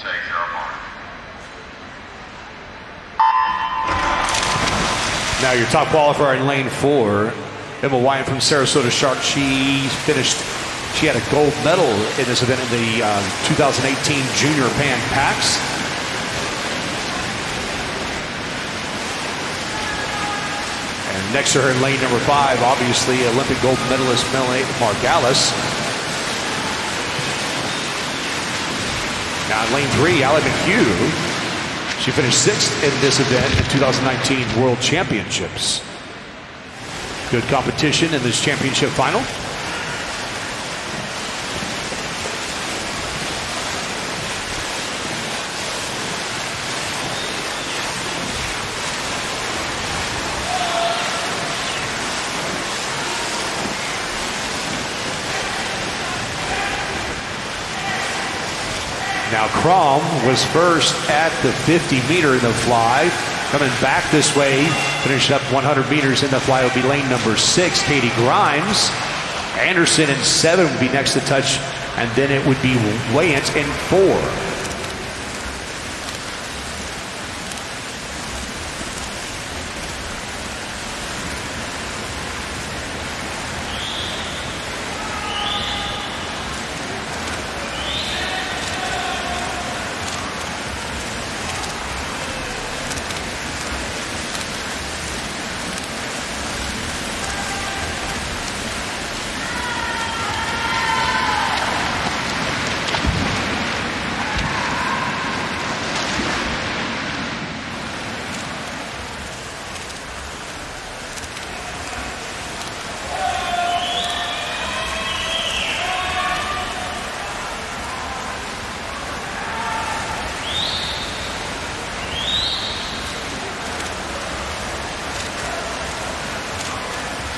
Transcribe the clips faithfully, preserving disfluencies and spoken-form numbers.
take your opponent. Now your top qualifier in lane four, Emma Weyant from Sarasota Sharks. She finished, she had a gold medal in this event in the uh, two thousand eighteen Junior Pan Pax. And next to her in lane number five, obviously Olympic gold medalist Melanie Margalis. Now in lane three, Ally McHugh. She finished sixth in this event at two thousand nineteen World Championships. Good competition in this championship final. Now Crom was first at the fifty meter in the fly. Coming back this way, finished up one hundred meters in the fly, will be lane number six, Katie Grimes. Anderson in seven would be next to touch, and then it would be Weyant in four.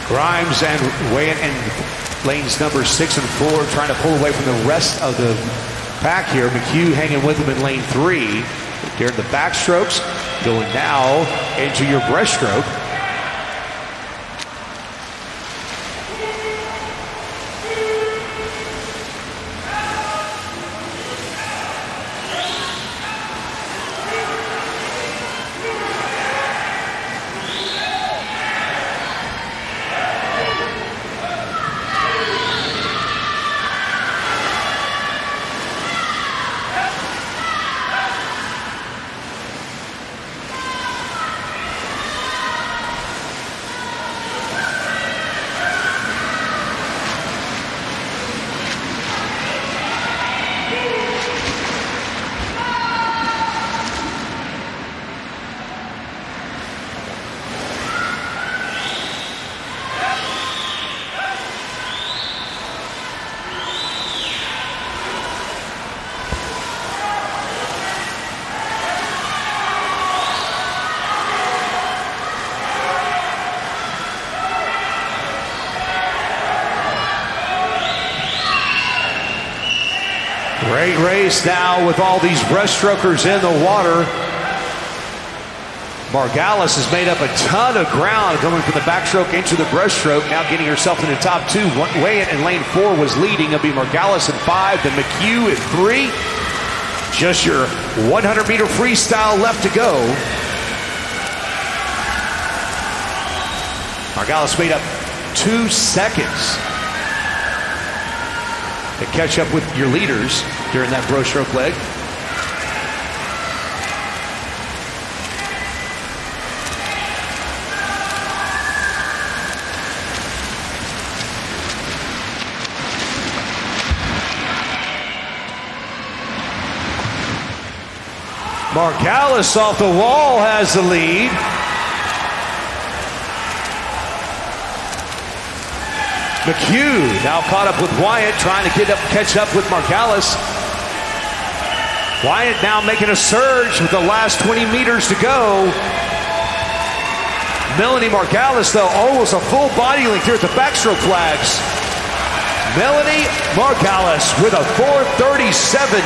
Grimes and Weyant in lanes number six and four, trying to pull away from the rest of the pack here. McHugh hanging with him in lane three. During the backstrokes, going now into your breaststroke. Great race now with all these breaststrokers in the water. Margalis has made up a ton of ground going from the backstroke into the breaststroke, now getting herself in the top two. Weyant in lane four was leading. It'll be Margalis in five, then McHugh in three. Just your one hundred meter freestyle left to go. Margalis made up two seconds to catch up with your leaders during that breaststroke leg. Margalis off the wall has the lead. McHugh now caught up with Weyant, trying to get up, catch up with Margalis. Weyant now making a surge with the last twenty meters to go. Melanie Margalis, though, almost a full body length here at the backstroke flags. Melanie Margalis with a four thirty-seven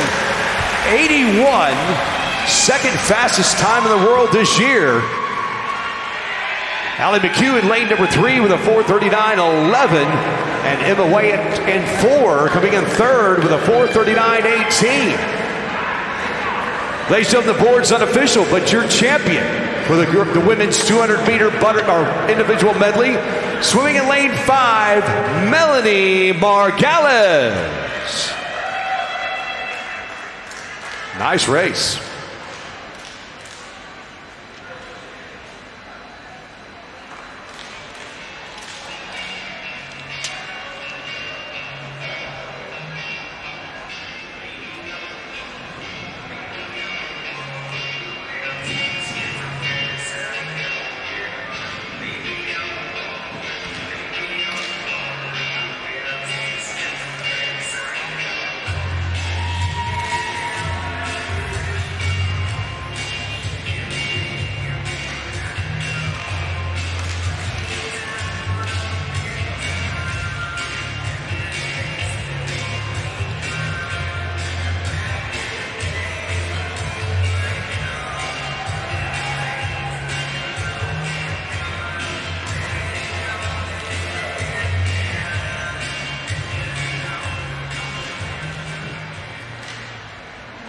eighty-one, second fastest time in the world this year. Ally McHugh in lane number three with a four thirty-nine eleven, and Emma Weyant in four coming in third with a four thirty-nine eighteen. They said the board's unofficial, but you're champion for the group, the women's two hundred meter butter, or individual medley. Swimming in lane five, Melanie Margalis. Nice race.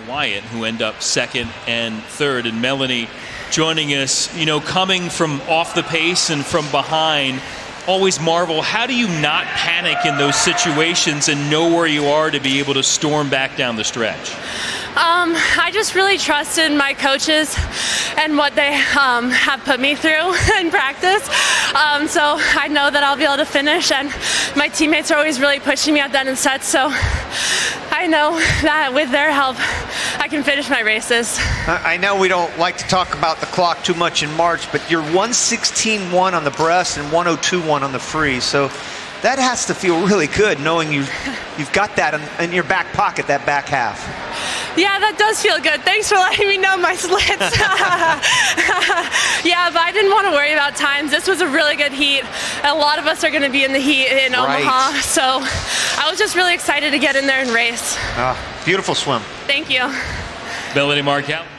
Wyatt, who end up second and third, and Melanie joining us, you know, coming from off the pace and from behind. Always marvel, how do you not panic in those situations and know where you are to be able to storm back down the stretch? Um, I just really trusted my coaches and what they um, have put me through in practice. Um, so I know that I'll be able to finish, and my teammates are always really pushing me at the end of sets, so I know that with their help, I can finish my races. I know we don't like to talk about the clock too much in March, but you're one sixteen one on the breast and one oh two one on the free, so that has to feel really good knowing you've, you've got that in, in your back pocket, that back half. Yeah, that does feel good. Thanks for letting me know my splits. Yeah, but I didn't want to worry about times. This was a really good heat. A lot of us are going to be in the heat in right. Omaha, so I was just really excited to get in there and race. Ah, beautiful swim. Thank you. Melanie Margalis.